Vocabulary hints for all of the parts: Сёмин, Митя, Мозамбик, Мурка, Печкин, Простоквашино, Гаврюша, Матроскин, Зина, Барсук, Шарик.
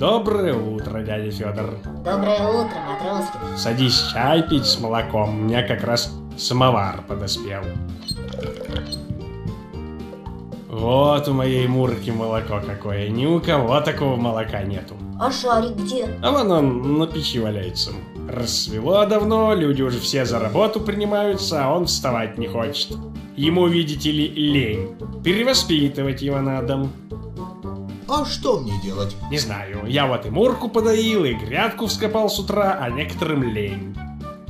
Доброе утро, дядя Федор. Доброе утро, Матроскин. Садись чай пить с молоком, у меня как раз самовар подоспел. Вот у моей Мурки молоко какое, ни у кого такого молока нету. А Шарик где? А вон он на печи валяется. Рассвело давно, люди уже все за работу принимаются, а он вставать не хочет. Ему, видите ли, лень. Перевоспитывать его надо. А что мне делать? Не знаю, я вот и Мурку подоил, и грядку вскопал с утра, а некоторым лень.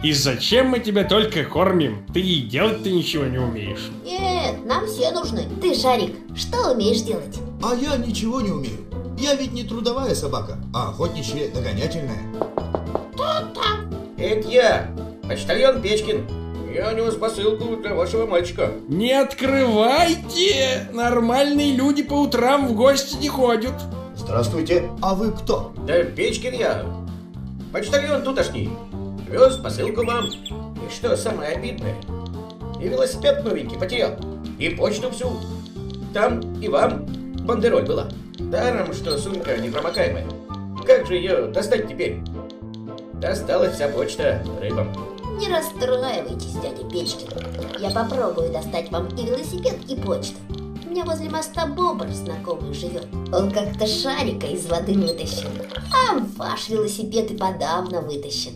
И зачем мы тебя только кормим? Ты и делать-то ничего не умеешь. Нет, нам все нужны. Ты, Шарик, что умеешь делать? А я ничего не умею. Я ведь не трудовая собака, а охотничья догонятельная. Это я, почтальон Печкин. Я нес посылку для вашего мальчика. Не открывайте! Нормальные люди по утрам в гости не ходят. Здравствуйте, а вы кто? Да Печкин я, почтальон тутошний. Вез посылку вам. И что самое обидное, и велосипед новенький потерял, и почту всю. Там и вам бандероль была. Даром, что сумка непромокаемая. Как же ее достать теперь? Досталась вся почта рыбам. Не расстраивайтесь, дядя Печкин. Я попробую достать вам и велосипед, и почту. У меня возле моста бобр знакомый живет. Он как-то Шарика из воды вытащил. А ваш велосипед и подавно вытащит.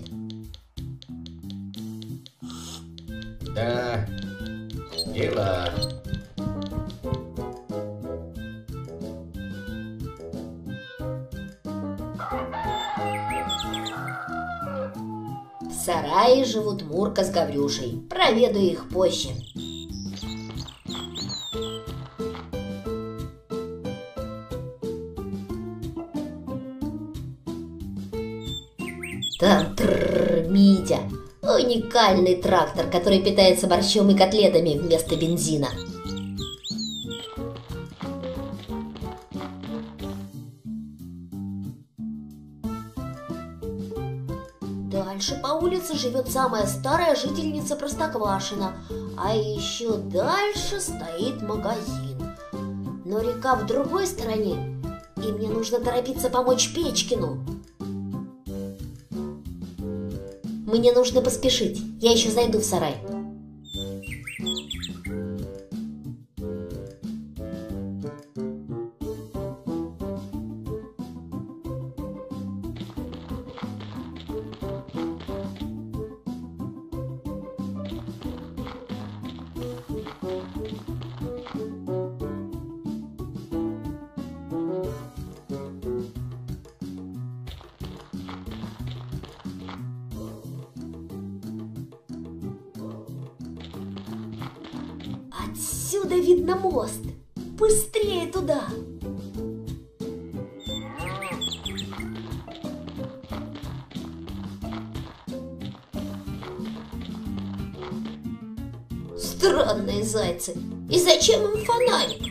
Да, дела. В сарае живут Мурка с Гаврюшей. Проведу их позже. Там Митя. Уникальный трактор, который питается борщом и котлетами вместо бензина. Дальше по улице живет самая старая жительница Простоквашино, а еще дальше стоит магазин. Но река в другой стороне, и мне нужно торопиться помочь Печкину. Мне нужно поспешить, я еще зайду в сарай. Отсюда видно мост. Быстрее туда. Странные зайцы. И зачем им фонарик?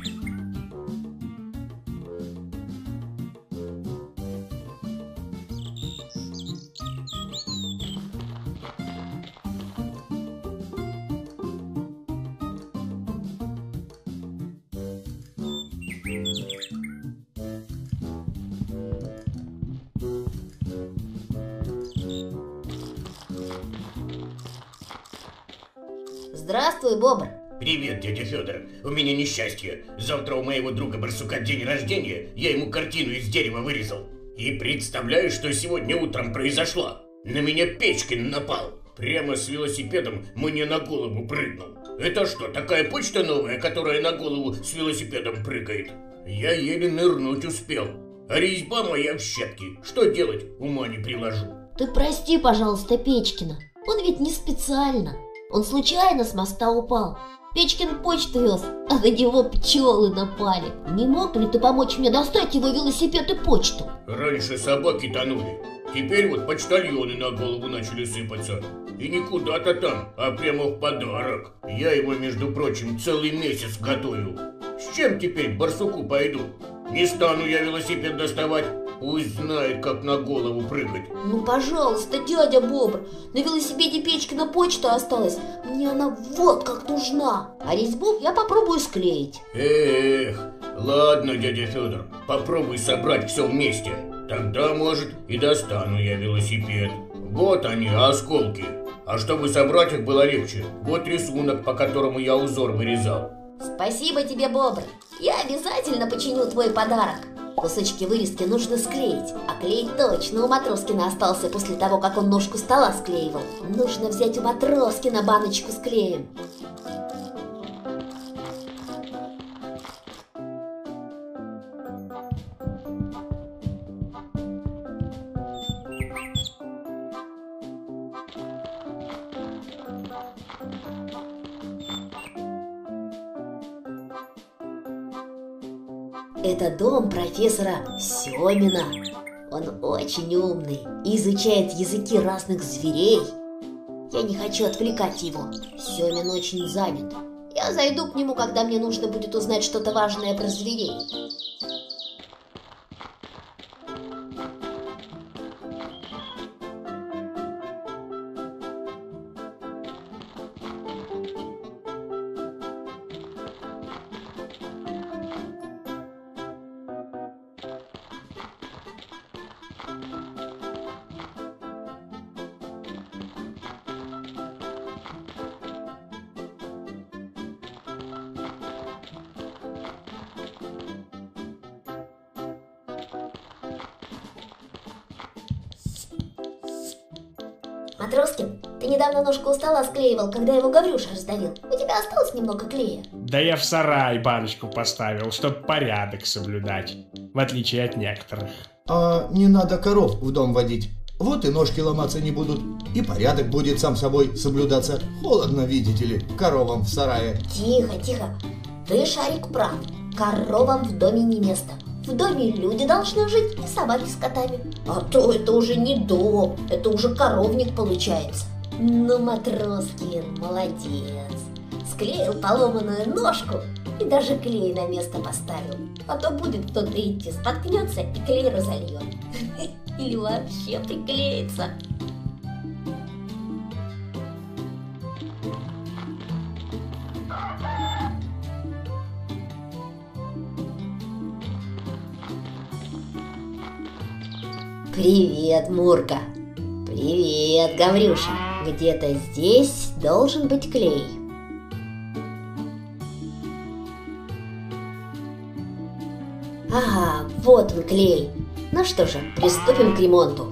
Здравствуй, бобр. Привет, дядя Федор. У меня несчастье. Завтра у моего друга Барсука день рождения. Я ему картину из дерева вырезал. И представляю, что сегодня утром произошло. На меня Печкин напал. Прямо с велосипедом мне на голову прыгнул. Это что, такая почта новая, которая на голову с велосипедом прыгает? Я еле нырнуть успел. А резьба моя в щепки. Что делать, ума не приложу. Ты прости, пожалуйста, Печкина. Он ведь не специально. Он случайно с моста упал. Печкин почту вез, а на него пчелы напали. Не мог ли ты помочь мне достать его велосипед и почту? Раньше собаки тонули. Теперь вот почтальоны на голову начали сыпаться. И не куда-то там, а прямо в подарок. Я его, между прочим, целый месяц готовил. С чем теперь к Барсуку пойду? Не стану я велосипед доставать. Пусть знает, как на голову прыгать. Ну, пожалуйста, дядя Бобр. На велосипеде Печкина почта осталась. Мне она вот как нужна. А резьбу я попробую склеить. Эх, Ладно, дядя Федор, попробуй собрать все вместе. Тогда, может, и достану я велосипед. Вот они, осколки. А чтобы собрать их было легче, вот рисунок, по которому я узор вырезал. Спасибо тебе, Бобр. Я обязательно починю твой подарок. Кусочки вырезки нужно склеить, а клей точно у Матроскина остался после того, как он ножку стола склеивал. Нужно взять у Матроскина баночку с клеем. Это дом профессора Сёмина. Он очень умный и изучает языки разных зверей. Я не хочу отвлекать его. Сёмин очень занят. Я зайду к нему, когда мне нужно будет узнать что-то важное про зверей. Матроскин, ты недавно ножку у стола склеивал, когда его Гаврюша раздавил. У тебя осталось немного клея? Да я в сарай баночку поставил, чтоб порядок соблюдать, в отличие от некоторых. А не надо коров в дом водить, вот и ножки ломаться не будут, и порядок будет сам собой соблюдаться. Холодно, видите ли, коровам в сарае. Тихо, тихо, ты, Шарик, прав, коровам в доме не место. В доме люди должны жить, и собаки с котами. А то это уже не дом, это уже коровник получается. Ну, Матроскин, молодец. Склеил поломанную ножку и даже клей на место поставил. А то будет кто-то идти, споткнется и клей разольет. Или вообще приклеится. Привет, Мурка. Привет, Гаврюша. Где-то здесь должен быть клей. Ага, вот он клей. Ну что же, приступим к ремонту.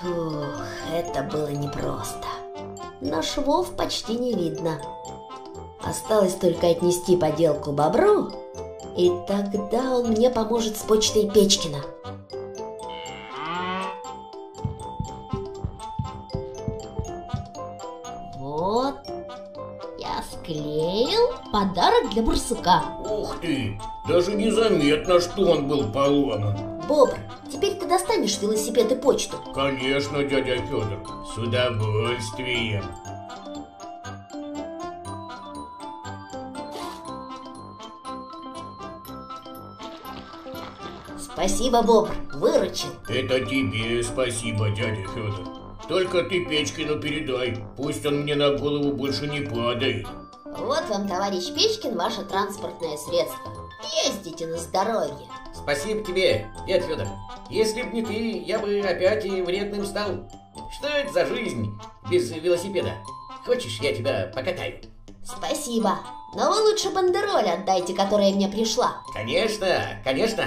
Фух, это было непросто. Но швов почти не видно. Осталось только отнести поделку бобру, и тогда он мне поможет с почтой Печкина. Вот, я склеил подарок для барсука. Ух ты, даже незаметно, что он был поломан. Бобр, теперь ты достанешь велосипед и почту? Конечно, дядя Федор, с удовольствием. Спасибо, Бобр, выручил. Это тебе спасибо, дядя Федор. Только ты Печкину передай, пусть он мне на голову больше не падает. Вот вам, товарищ Печкин, ваше транспортное средство. Ездите на здоровье. Спасибо тебе, дядя Федор. Если б не ты, я бы опять и вредным стал. Что это за жизнь без велосипеда? Хочешь, я тебя покатаю? Спасибо. Но вы лучше бандероль отдайте, которая мне пришла. Конечно, конечно.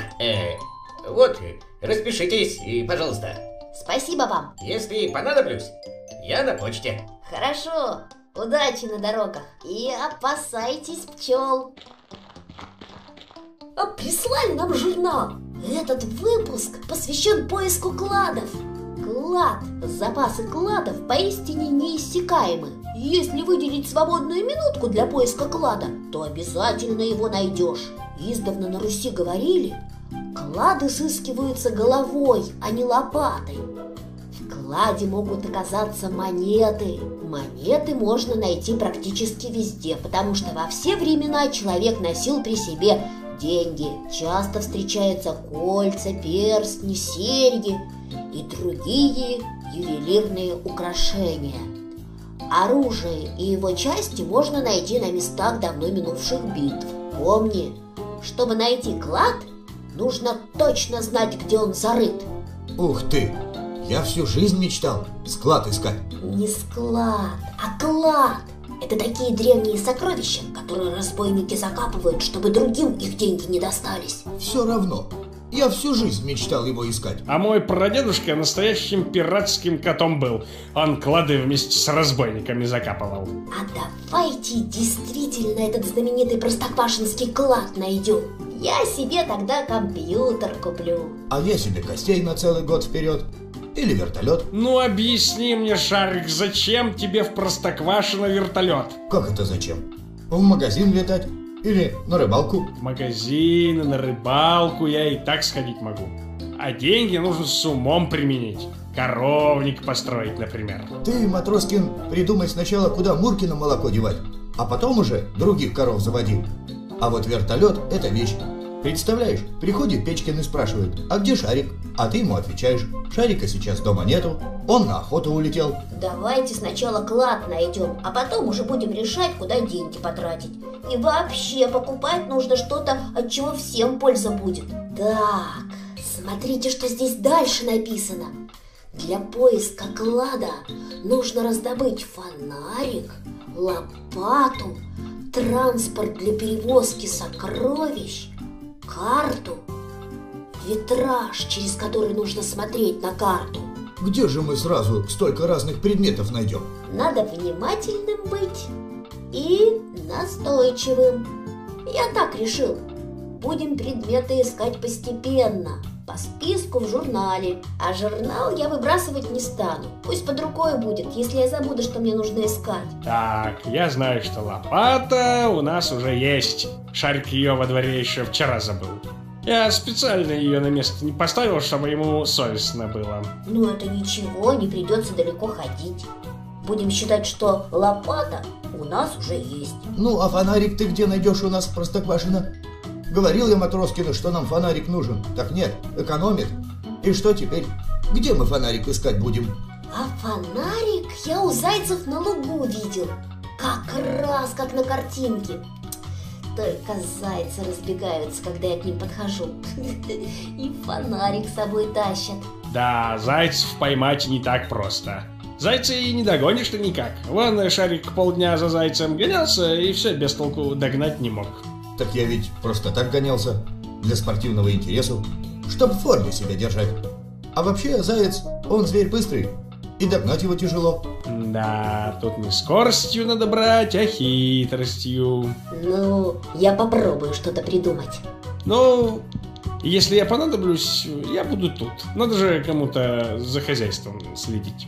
Вот, распишитесь, пожалуйста. Спасибо вам. Если понадоблюсь, я на почте. Хорошо. Удачи на дорогах. И опасайтесь пчел. А прислали нам журнал. Этот выпуск посвящен поиску кладов. Клад. Запасы кладов поистине неиссякаемы. Если выделить свободную минутку для поиска клада, то обязательно его найдешь. Издавна на Руси говорили... Клады сыскиваются головой, а не лопатой. В кладе могут оказаться монеты. Монеты можно найти практически везде, потому что во все времена человек носил при себе деньги. Часто встречаются кольца, перстни, серьги и другие ювелирные украшения. Оружие и его части можно найти на местах давно минувших битв. Помни, чтобы найти клад, нужно точно знать, где он зарыт. Ух ты! Я всю жизнь мечтал склад искать. Не склад, а клад. Это такие древние сокровища, которые разбойники закапывают, чтобы другим их деньги не достались. Все равно. Я всю жизнь мечтал его искать. А мой прадедушка настоящим пиратским котом был. Он клады вместе с разбойниками закапывал. А давайте действительно этот знаменитый простоквашинский клад найдем. Я себе тогда компьютер куплю. А я себе костей на целый год вперед. Или вертолет. Ну объясни мне, Шарик, зачем тебе в Простоквашино вертолет? Как это зачем? В магазин летать? Или на рыбалку? В магазин, на рыбалку я и так сходить могу. А деньги нужно с умом применить. Коровник построить, например. Ты, Матроскин, придумай сначала, куда Муркину молоко девать, а потом уже других коров заводи. А вот вертолет – это вещь. Представляешь, приходит Печкин и спрашивает, а где Шарик? А ты ему отвечаешь, Шарика сейчас дома нету, он на охоту улетел. Давайте сначала клад найдем, а потом уже будем решать, куда деньги потратить. И вообще покупать нужно что-то, от чего всем польза будет. Так, смотрите, что здесь дальше написано. Для поиска клада нужно раздобыть фонарик, лопату, транспорт для перевозки сокровищ, карту, витраж, через который нужно смотреть на карту. Где же мы сразу столько разных предметов найдем? Надо внимательным быть и настойчивым. Я так решил. Будем предметы искать постепенно, по списку в журнале. А журнал я выбрасывать не стану. Пусть под рукой будет, если я забуду, что мне нужно искать. Так, я знаю, что лопата у нас уже есть. Шарик ее во дворе еще вчера забыл. Я специально ее на место не поставил, чтобы ему совестно было. Ну это ничего, не придется далеко ходить. Будем считать, что лопата у нас уже есть. Ну а фонарик ты где найдешь у нас в Простоквашино? Говорил я Матроскину, что нам фонарик нужен. Так нет, экономит. И что теперь? Где мы фонарик искать будем? А фонарик я у зайцев на лугу видел. Как раз как на картинке. Только зайцы разбегаются, когда я к ним подхожу. И фонарик с собой тащат. Да, зайцев поймать не так просто. Зайца и не догонишь-то никак. Вон Шарик полдня за зайцем гонялся и все без толку догнать не мог. Так я ведь просто так гонялся, для спортивного интереса, чтобы в форме себя держать. А вообще, заяц, Он зверь быстрый, и догнать его тяжело. Да, тут не скоростью надо брать, а хитростью. Ну, я попробую что-то придумать. Ну, если я понадоблюсь, я буду тут. Надо же кому-то за хозяйством следить.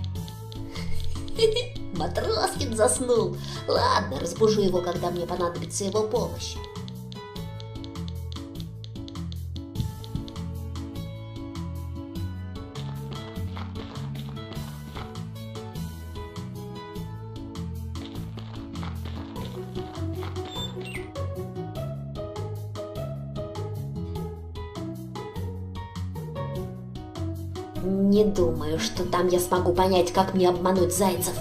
Матроскин заснул. Ладно, разбужу его, когда мне понадобится его помощь. Не думаю, что там я смогу понять, как мне обмануть зайцев.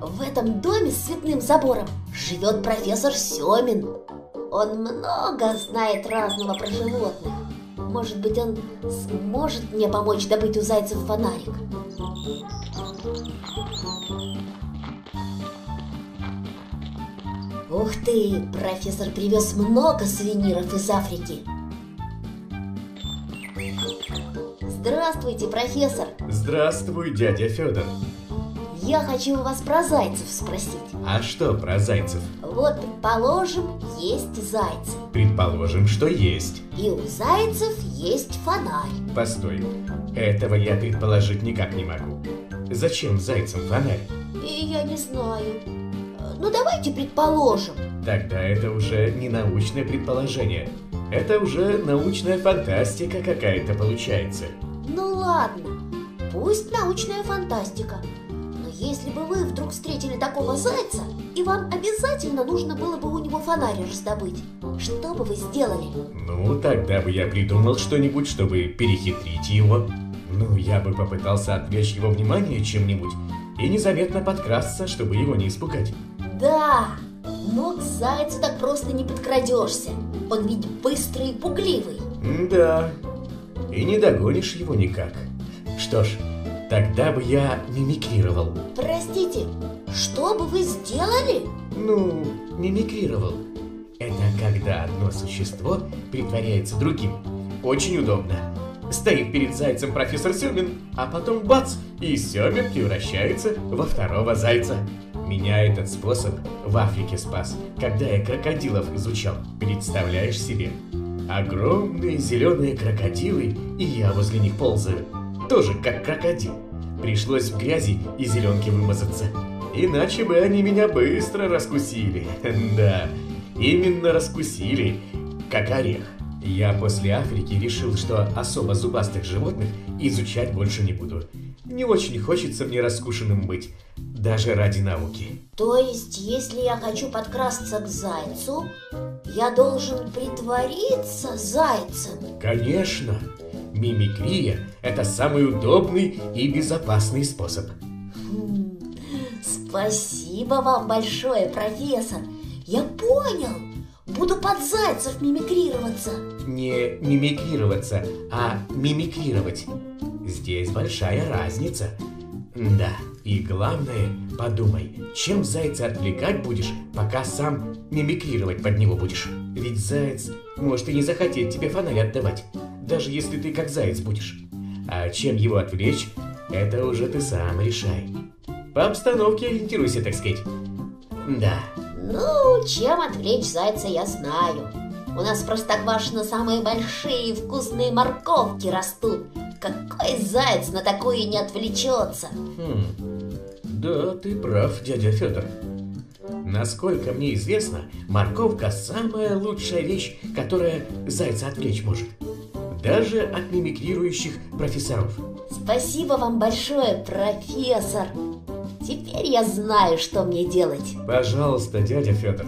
В этом доме с цветным забором живет профессор Сёмин. Он много знает разного про животных. Может быть, он сможет мне помочь добыть у зайцев фонарик. Ух ты, профессор привез много сувениров из Африки. Здравствуйте, профессор. Здравствуй, дядя Федор. Я хочу у вас про зайцев спросить. А что про зайцев? Вот, предположим, есть зайцы. Предположим, что есть. И у зайцев есть фонарь. Постой, этого я предположить никак не могу. Зачем зайцам фонарь? Я не знаю. Ну давайте предположим. Тогда это уже не научное предположение. Это уже научная фантастика какая-то получается. Ну ладно, пусть научная фантастика. Если бы вы вдруг встретили такого зайца, и вам обязательно нужно было бы у него фонарь раздобыть, что бы вы сделали? Ну, тогда бы я придумал что-нибудь, чтобы перехитрить его. Ну, я бы попытался отвлечь его внимание чем-нибудь и незаметно подкрасться, чтобы его не испугать. Да, но к зайцу так просто не подкрадешься. Он ведь быстрый и пугливый. Да, и не догонишь его никак. Что ж... Тогда бы я мимикрировал. Простите, что бы вы сделали? Ну, мимикрировал. Это когда одно существо притворяется другим. Очень удобно. Стоит перед зайцем профессор Сёмин, а потом бац, и Сёмин превращается во второго зайца. Меня этот способ в Африке спас, когда я крокодилов изучал. Представляешь себе? Огромные зеленые крокодилы, и я возле них ползаю. Тоже как крокодил. Пришлось в грязи и зеленке вымазаться. Иначе бы они меня быстро раскусили. Да, именно раскусили, как орех. Я после Африки решил, что особо зубастых животных изучать больше не буду. Не очень хочется мне раскушенным быть, даже ради науки. То есть, если я хочу подкрасться к зайцу, я должен притвориться зайцем? Конечно. Мимикрия – это самый удобный и безопасный способ. Спасибо вам большое, профессор. Я понял. Буду под зайцев мимикрироваться. Не мимикрироваться, а мимикрировать. Здесь большая разница. Да, и главное, подумай, чем зайца отвлекать будешь, пока сам мимикрировать под него будешь. Ведь заяц может и не захотеть тебе фонарь отдавать. Даже если ты как заяц будешь. А чем его отвлечь, это уже ты сам решай. По обстановке ориентируйся, так сказать. Да. Ну, чем отвлечь зайца, я знаю. У нас в Простоквашино самые большие и вкусные морковки растут. Какой заяц на такую не отвлечется? Да, ты прав, дядя Федор. Насколько мне известно, морковка самая лучшая вещь, которая зайца отвлечь может. Даже от мимикрирующих профессоров. Спасибо вам большое, профессор. Теперь я знаю, что мне делать. Пожалуйста, дядя Федор.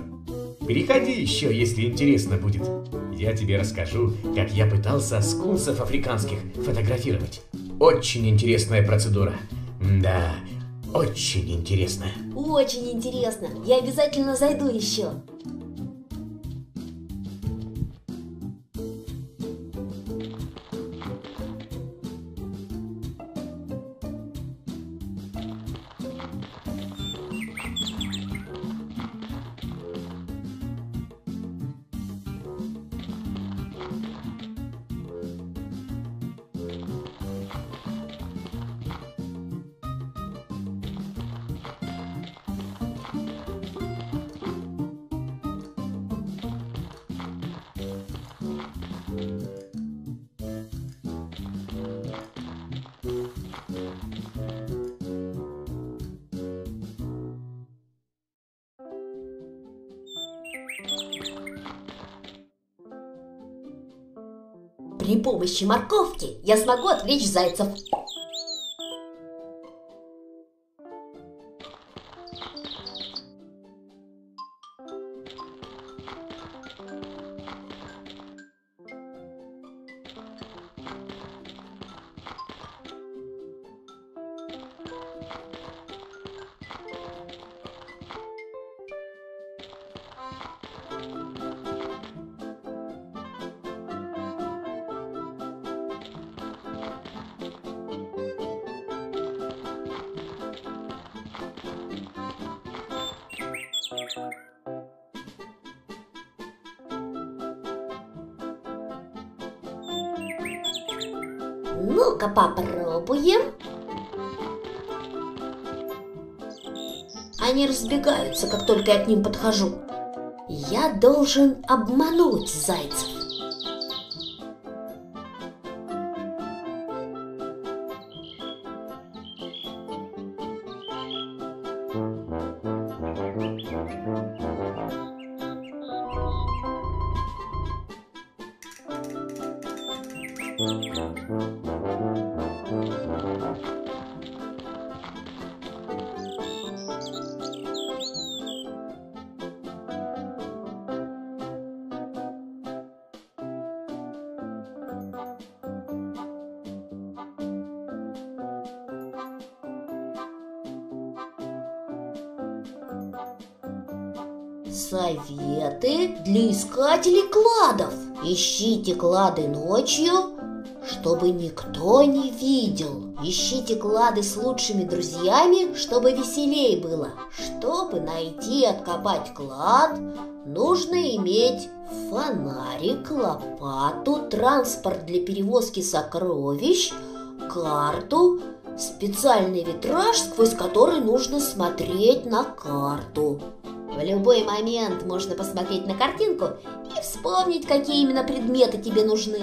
Переходи еще, если интересно будет. Я тебе расскажу, как я пытался скунсов африканских фотографировать. Очень интересная процедура. Да, очень интересная. Очень интересно. Я обязательно зайду еще. При помощи морковки я смогу отвлечь зайцев. Ну-ка попробуем. Они разбегаются, как только я к ним подхожу. Я должен обмануть зайцев. Советы для искателей кладов. Ищите клады ночью, чтобы никто не видел. Ищите клады с лучшими друзьями, чтобы веселей было. Чтобы найти и откопать клад, нужно иметь фонарик, лопату, транспорт для перевозки сокровищ, карту, специальный витраж, сквозь который нужно смотреть на карту. В любой момент можно посмотреть на картинку и вспомнить, какие именно предметы тебе нужны.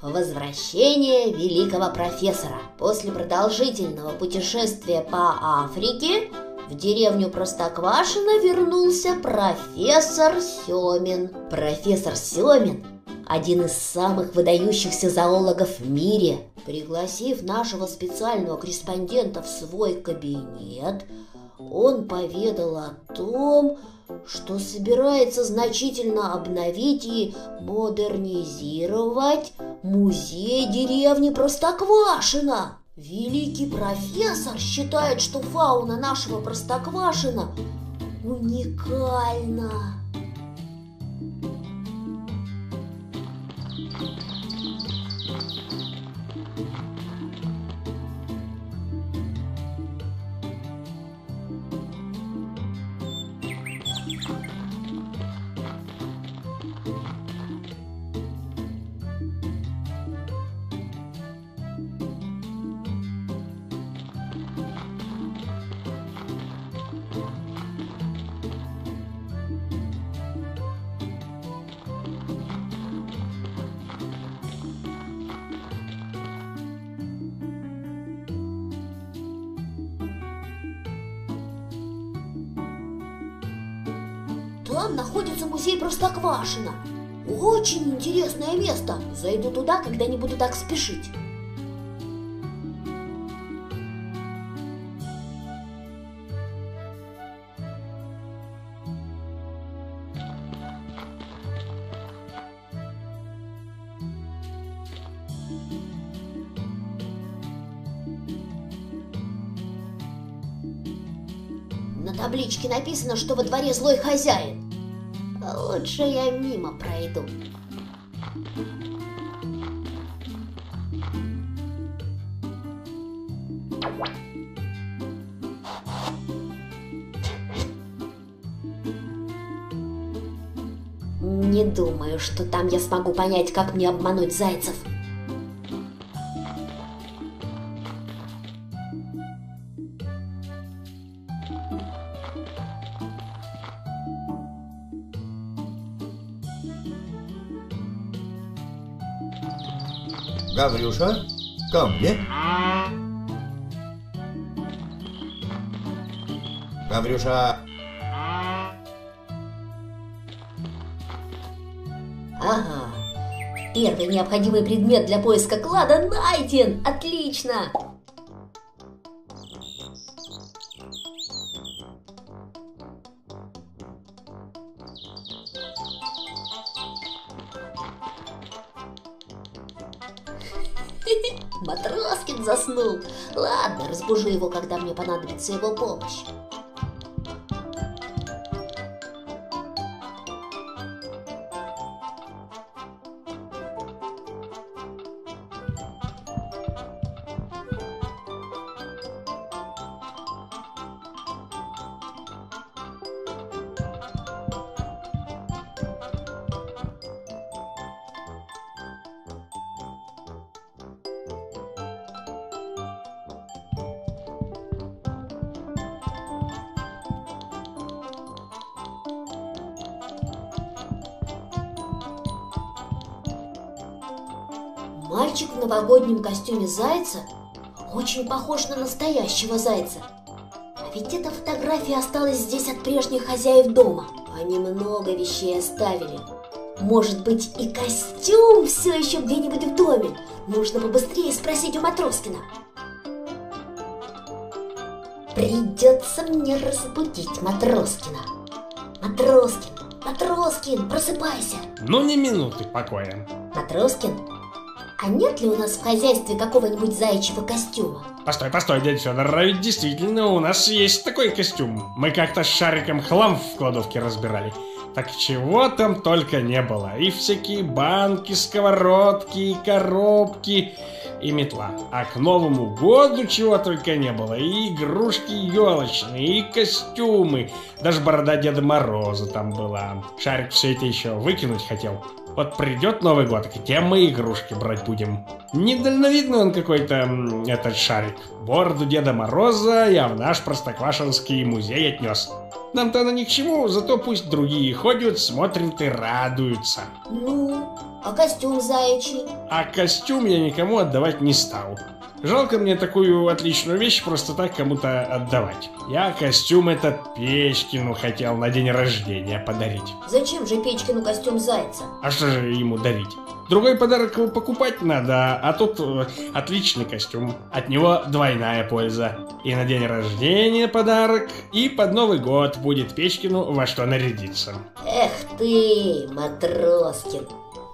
Возвращение великого профессора. После продолжительного путешествия по Африке в деревню Простоквашино вернулся профессор Сёмин. Профессор Сёмин – один из самых выдающихся зоологов в мире. Пригласив нашего специального корреспондента в свой кабинет, он поведал о том, что собирается значительно обновить и модернизировать музей деревни Простоквашино. Великий профессор считает, что фауна нашего Простоквашино уникальна. Там находится музей Простоквашино. Очень интересное место. Зайду туда, когда не буду так спешить. На табличке написано, что во дворе злой хозяин. Лучше я мимо пройду. Не думаю, что там я смогу понять, как мне обмануть зайцев. Гаврюша, ко мне. Гаврюша. Ага, Первый необходимый предмет для поиска клада найден! Отлично! Матроскин заснул. Ладно, разбужу его, когда мне понадобится его помощь. Мальчик в новогоднем костюме зайца очень похож на настоящего зайца. А ведь эта фотография осталась здесь от прежних хозяев дома. Они много вещей оставили. Может быть, и костюм все еще где-нибудь в доме. Нужно побыстрее спросить у Матроскина. Придется мне разбудить Матроскина. Матроскин, Матроскин, просыпайся. Ну, не минуты покоя. Матроскин? А нет ли у нас в хозяйстве какого-нибудь заячьего костюма? Постой, постой, дядя Фёдор, а ведь действительно у нас есть такой костюм. Мы как-то с Шариком хлам в кладовке разбирали. Так чего там только не было. И всякие банки, сковородки, и коробки, и метла. А к Новому году чего только не было. И игрушки елочные, и костюмы. Даже борода Деда Мороза там была. Шарик все это еще выкинуть хотел. Вот придет Новый год, где мы игрушки брать будем? Недальновидный он какой-то, этот Шарик. Бороду Деда Мороза я в наш простоквашинский музей отнес. Нам-то она ни к чему, зато пусть другие ходят, смотрят и радуются. Ну, а костюм заячий? А костюм я никому отдавать не стал. Жалко мне такую отличную вещь просто так кому-то отдавать. Я костюм этот Печкину хотел на день рождения подарить. Зачем же Печкину костюм зайца? А что же ему дарить? Другой подарок покупать надо, а тут отличный костюм. От него двойная польза. И на день рождения подарок, и под Новый год будет Печкину во что нарядиться. Эх ты, Матроскин,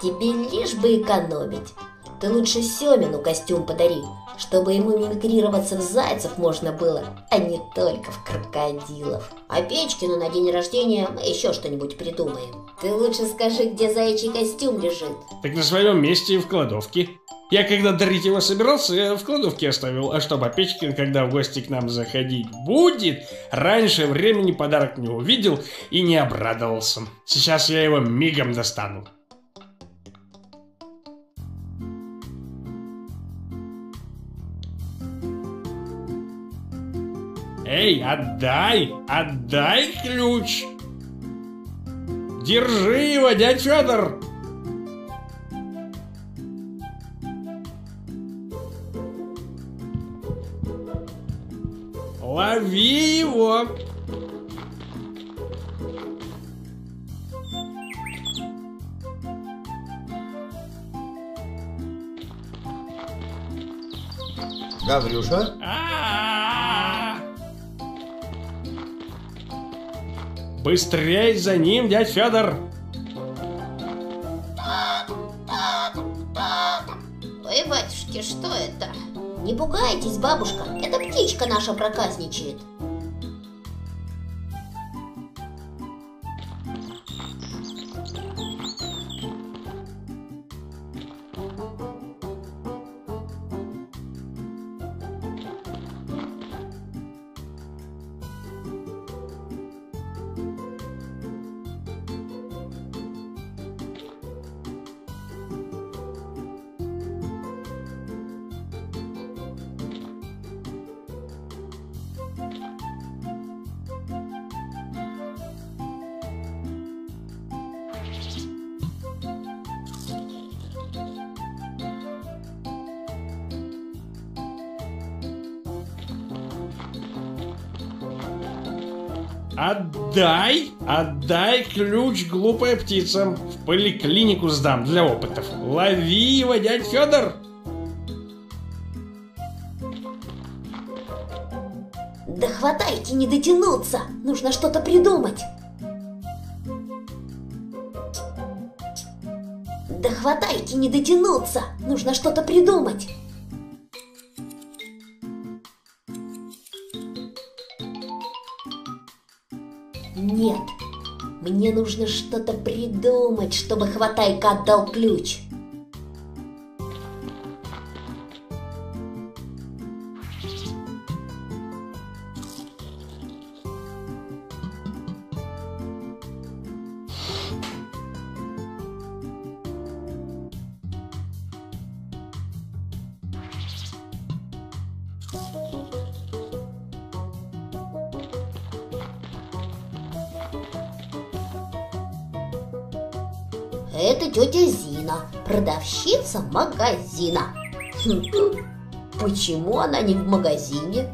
тебе лишь бы экономить. Ты лучше Сёмину костюм подари, чтобы ему мимикрироваться в зайцев можно было, а не только в крокодилов. А Печкину на день рождения мы еще что-нибудь придумаем. Ты лучше скажи, где заячий костюм лежит. Так на своем месте и в кладовке. Я когда дарить его собирался, я в кладовке оставил. А чтобы Печкин, когда в гости к нам заходить будет, раньше времени подарок не увидел и не обрадовался. Сейчас я его мигом достану. Эй, отдай! Отдай ключ! Держи его, дядя Фёдор! Лови его! Гаврюша? Быстрей за ним, дядь Фёдор! Ой, батюшки, что это? Не пугайтесь, бабушка, это птичка наша проказничает. Отдай ключ, глупая птица. В поликлинику сдам для опытов. Лови его, дядь Федор. Да хватайте, не дотянуться. Нужно что-то придумать. Да хватайте, не дотянуться. Нужно что-то придумать. Нет, мне нужно что-то придумать, чтобы Хватайка отдал ключ. Это тетя Зина, продавщица магазина. Почему она не в магазине?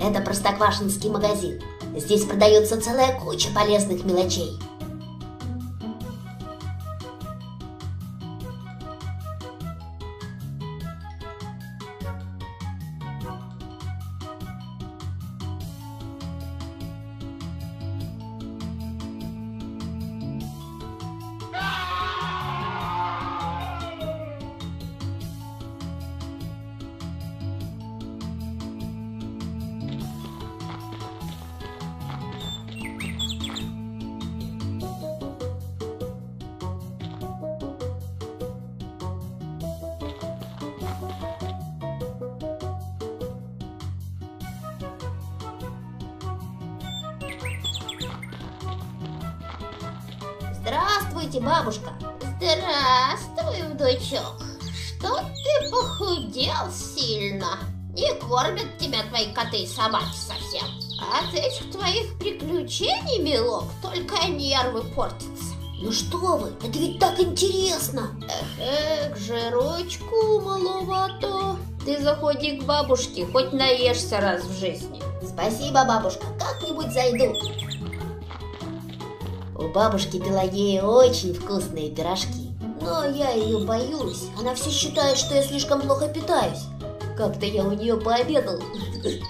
Это простоквашинский магазин. Здесь продается целая куча полезных мелочей. Здравствуйте, бабушка. Здравствуй, внучок. Что ты похудел сильно? Не кормят тебя твои коты и собаки совсем. От этих твоих приключений, милок, только нервы портятся. Ну что вы, это ведь так интересно. Эх, же ручку маловато. Ты заходи к бабушке, хоть наешься раз в жизни. Спасибо, бабушка, как-нибудь зайду. У бабушки Пелагеи очень вкусные пирожки. Но я ее боюсь. Она все считает, что я слишком плохо питаюсь. Как-то я у нее пообедал,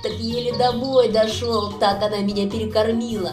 так еле домой дошел. Так она меня перекормила.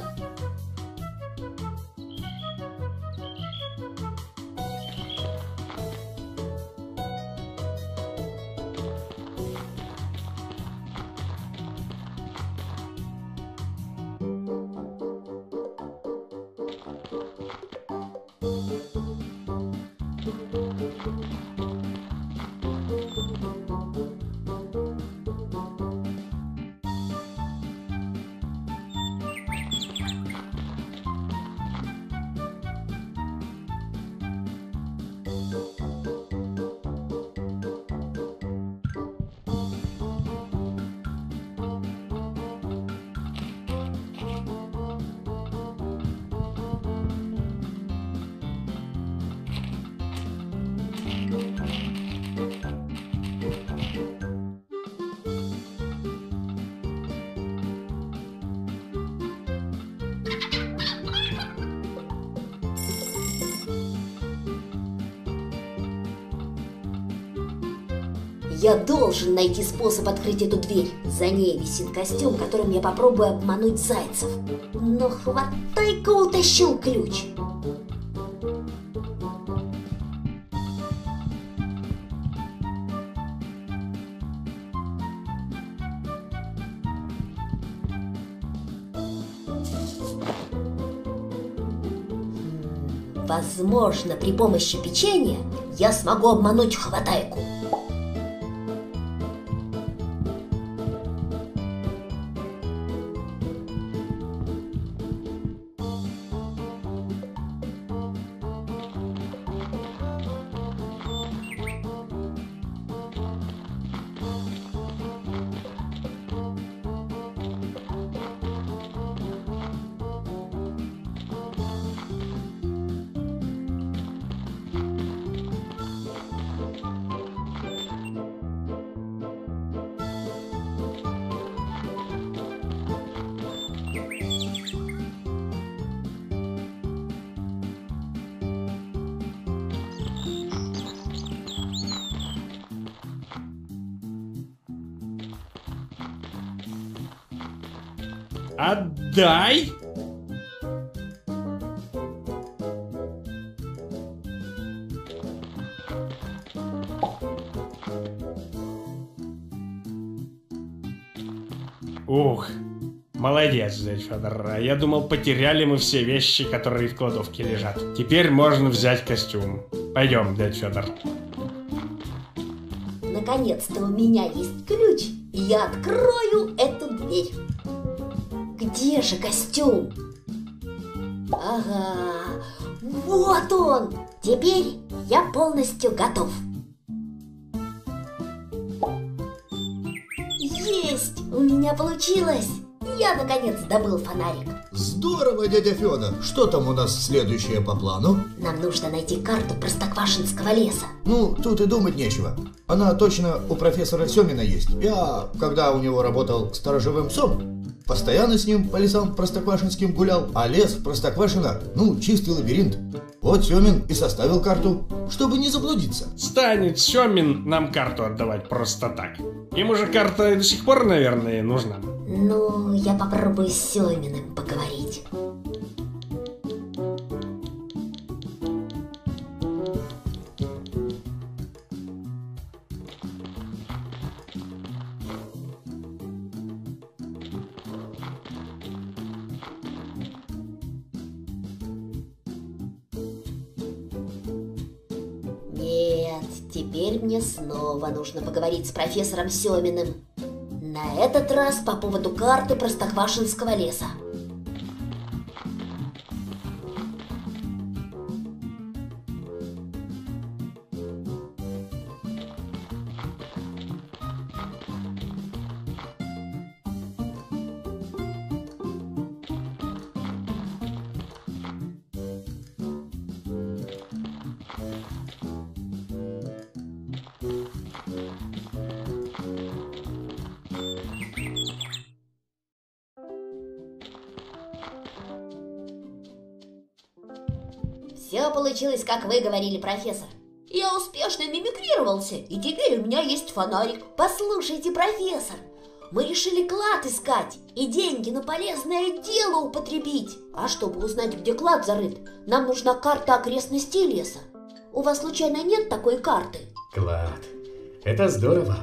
Я должен найти способ открыть эту дверь. За ней висит костюм, которым я попробую обмануть зайцев. Но Хватайка утащил ключ. Возможно, при помощи печенья я смогу обмануть Хватайку. Отдай! Ух, молодец, дядь Федор. Я думал, потеряли мы все вещи, которые в кладовке лежат. Теперь можно взять костюм. Пойдем, дядь Федор. Наконец-то у меня есть ключ, и я открою эту дверь. Где же костюм? Ага, вот он! Теперь я полностью готов. Есть! У меня получилось! Я наконец добыл фонарик. Здорово, дядя Федор! Что там у нас следующее по плану? Нам нужно найти карту Простоквашинского леса. Ну, тут и думать нечего. Она точно у профессора Сёмина есть. Я, когда у него работал сторожевым псом, постоянно с ним по лесам простоквашинским гулял, а лес Простоквашино, ну, чистый лабиринт. Вот Сёмин и составил карту, чтобы не заблудиться. Станет Сёмин нам карту отдавать просто так. Ему же карта до сих пор, наверное, нужна. Ну, я попробую с Сёминым поговорить. Теперь мне снова нужно поговорить с профессором Сёминым. На этот раз по поводу карты Простоквашинского леса. Все получилось, как вы говорили, профессор. Я успешно мимикрировался, и теперь у меня есть фонарик. Послушайте, профессор, мы решили клад искать и деньги на полезное дело употребить. А чтобы узнать, где клад зарыт, нам нужна карта окрестностей леса. У вас случайно нет такой карты? Клад. Это здорово.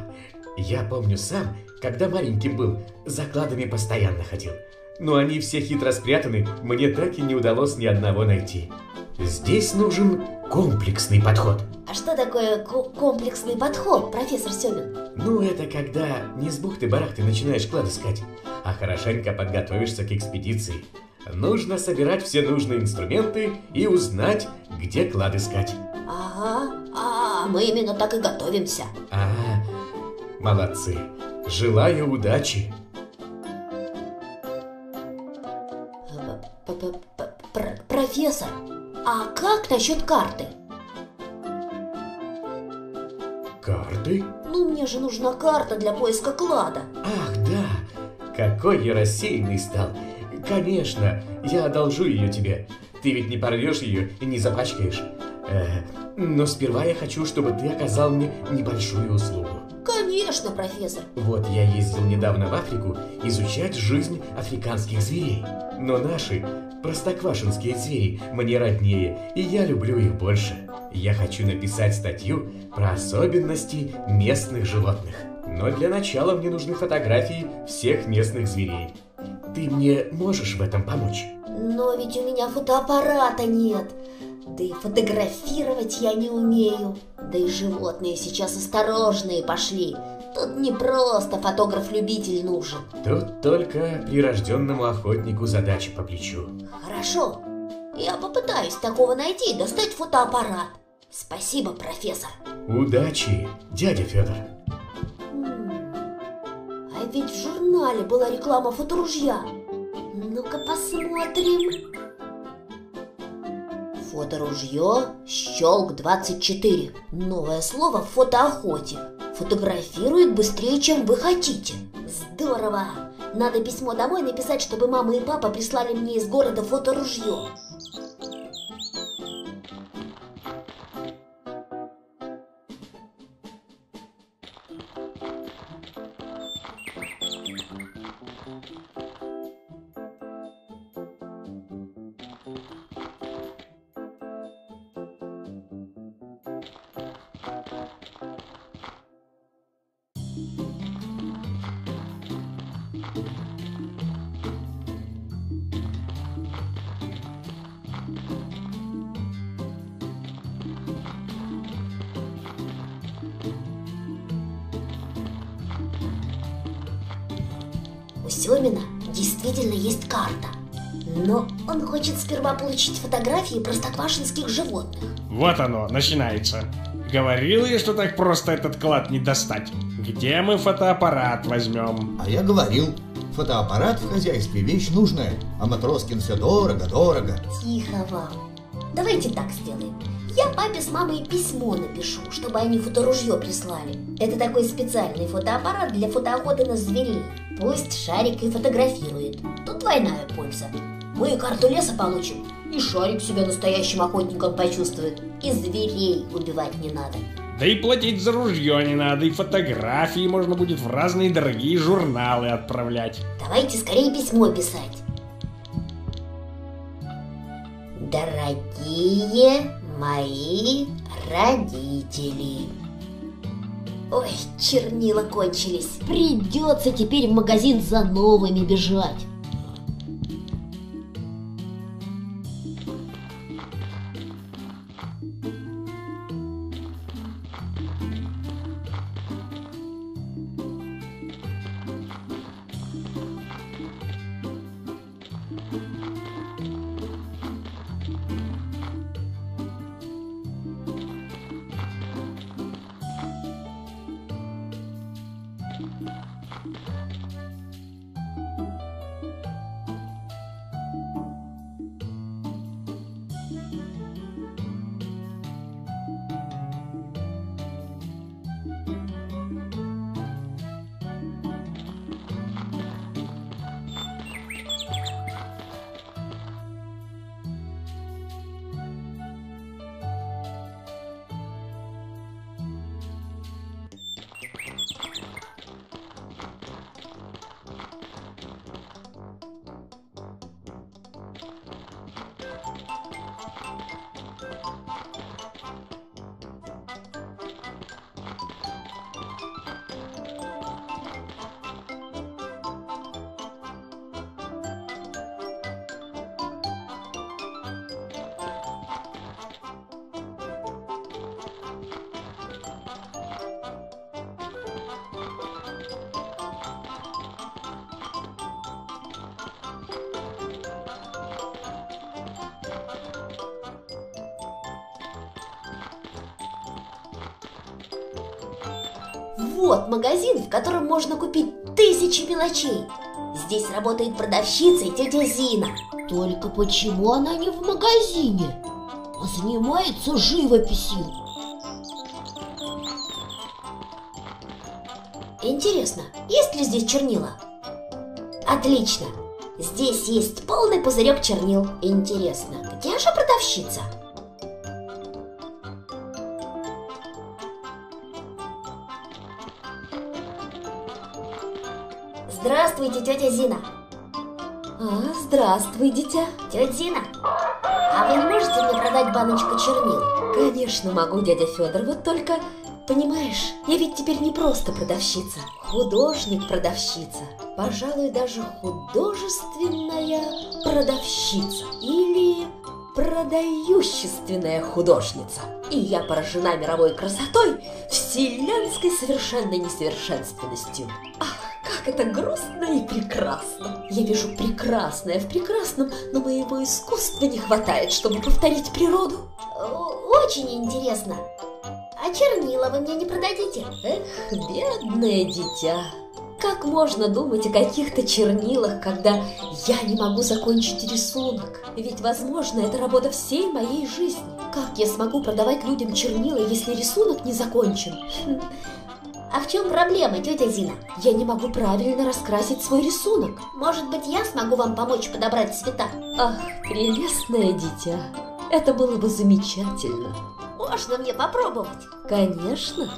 Я помню сам, когда маленьким был, за кладами постоянно ходил. Но они все хитро спрятаны, мне так и не удалось ни одного найти. Здесь нужен комплексный подход. А что такое комплексный подход, профессор Сёмин? Ну, это когда не с бухты-барахты начинаешь клад искать, а хорошенько подготовишься к экспедиции. Нужно собирать все нужные инструменты и узнать, где клад искать. Ага, мы именно так и готовимся. Ага, молодцы. Желаю удачи. Профессор, а как насчет карты? Карты? Ну, мне же нужна карта для поиска клада. Ах, да. Какой я рассеянный стал. Конечно, я одолжу ее тебе. Ты ведь не порвешь ее и не запачкаешь. Но сперва я хочу, чтобы ты оказал мне небольшую услугу. Конечно, профессор. Вот я ездил недавно в Африку изучать жизнь африканских зверей. Но наши простоквашинские звери мне роднее, и я люблю их больше. Я хочу написать статью про особенности местных животных. Но для начала мне нужны фотографии всех местных зверей. Ты мне можешь в этом помочь? Но ведь у меня фотоаппарата нет. Да и фотографировать я не умею. Да и животные сейчас осторожные пошли. Тут не просто фотограф-любитель нужен. Тут только прирожденному охотнику задача по плечу. Хорошо. Я попытаюсь такого найти и достать фотоаппарат. Спасибо, профессор. Удачи, дядя Федор. А ведь в журнале была реклама фоторужья. Ну-ка посмотрим. Фоторужье «Щелк-24». Новое слово в фотоохоте. Фотографирует быстрее, чем вы хотите. Здорово! Надо письмо домой написать, чтобы мама и папа прислали мне из города фоторужье. Сёмина действительно есть карта, но он хочет сперва получить фотографии простоквашинских животных. Вот оно, начинается. Говорил я, что так просто этот клад не достать. Где мы фотоаппарат возьмем? А я говорил, фотоаппарат в хозяйстве вещь нужная, а Матроскин все дорого-дорого. Тихо вам. Давайте так сделаем. Я папе с мамой письмо напишу, чтобы они фоторужье прислали. Это такой специальный фотоаппарат для фотоохоты на зверей. Пусть Шарик и фотографирует. Тут двойная польза. Мы карту леса получим, и Шарик себя настоящим охотником почувствует. И зверей убивать не надо. Да и платить за ружье не надо, и фотографии можно будет в разные дорогие журналы отправлять. Давайте скорее письмо писать. Дорогие мои родители. Ой, чернила кончились. Придется теперь в магазин за новыми бежать. Вот магазин, в котором можно купить тысячи мелочей. Здесь работает продавщица и тетя Зина. Только почему она не в магазине, а занимается живописью? Интересно, есть ли здесь чернила? Отлично, здесь есть полный пузырек чернил. Интересно, где же продавщица? Здравствуйте, тетя Зина. Здравствуй, дитя. Тетя Зина, а вы не можете мне продать баночку чернил? Конечно могу, дядя Федор, вот только, понимаешь, я ведь теперь не просто продавщица, художник-продавщица, пожалуй, даже художественная продавщица или продающественная художница. И я поражена мировой красотой, вселенской совершенной несовершенственностью. Это грустно и прекрасно. Я вижу прекрасное в прекрасном, но моего искусства не хватает, чтобы повторить природу. Очень интересно. А чернила вы мне не продадите? Эх, бедное дитя. Как можно думать о каких-то чернилах, когда я не могу закончить рисунок? Ведь, возможно, это работа всей моей жизни. Как я смогу продавать людям чернила, если рисунок не закончен? А в чем проблема, тетя Зина? Я не могу правильно раскрасить свой рисунок. Может быть, я смогу вам помочь подобрать цвета? Ах, прелестное дитя. Это было бы замечательно. Можно мне попробовать? Конечно.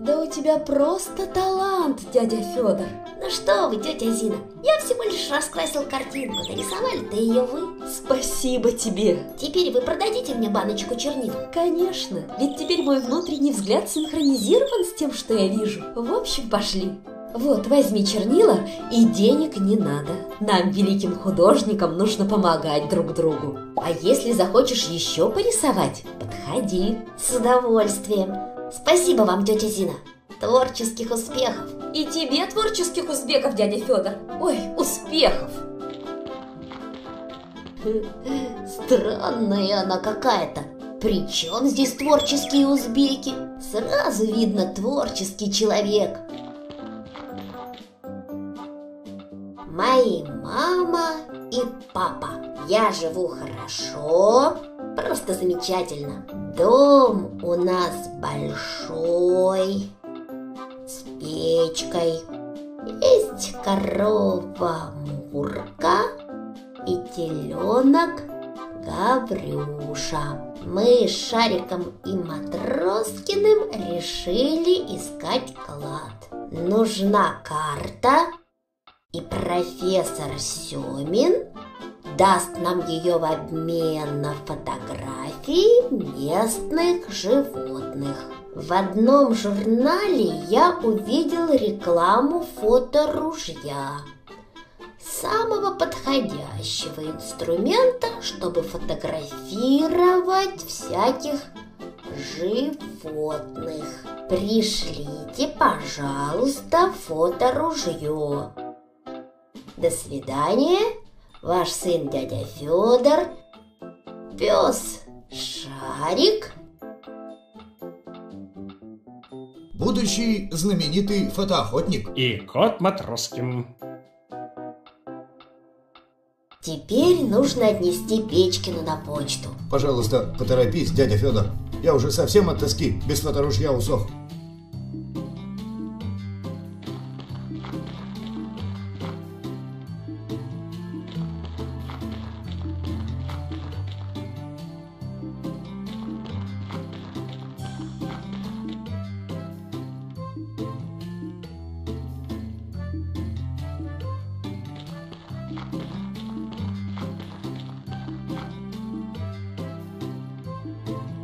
Да у тебя просто талант, дядя Федор. Ну что вы, тетя Зина, я всего лишь раскрасил картинку, нарисовали-то ее вы. Спасибо тебе. Теперь вы продадите мне баночку чернил? Конечно, ведь теперь мой внутренний взгляд синхронизирован с тем, что я вижу. В общем, пошли. Вот, возьми чернила, и денег не надо. Нам, великим художникам, нужно помогать друг другу. А если захочешь еще порисовать, подходи. С удовольствием. Спасибо вам, тетя Зина. Творческих успехов. И тебе творческих успехов, дядя Федор. Ой, успехов. Странная она какая-то. При чем здесь творческие узбеки? Сразу видно, творческий человек. Мои мама и папа. Я живу хорошо, просто замечательно. Дом у нас большой, с печкой. Есть корова Мурка и теленок Гаврюша. Мы с Шариком и Матроскиным решили искать клад. Нужна карта. И профессор Сёмин даст нам ее в обмен на фотографии местных животных. В одном журнале я увидел рекламу фоторужья, самого подходящего инструмента, чтобы фотографировать всяких животных. Пришлите, пожалуйста, фоторужье. До свидания, ваш сын дядя Федор, пес Шарик. Будущий знаменитый фотоохотник. И кот Матроскин. Теперь нужно отнести Печкину на почту. Пожалуйста, поторопись, дядя Федор. Я уже совсем от тоски без фоторужья усох.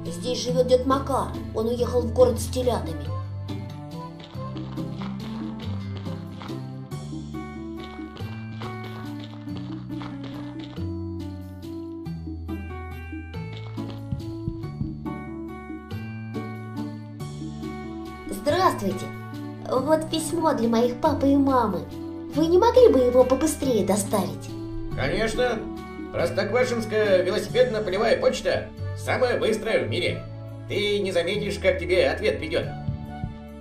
Здесь живет дед Макар. Он уехал в город с телятами. Здравствуйте. Вот письмо для моих папы и мамы. Вы не могли бы его побыстрее доставить? Конечно. Простоквашинская велосипедно-полевая почта. Самая быстрая в мире. Ты не заметишь, как тебе ответ придет.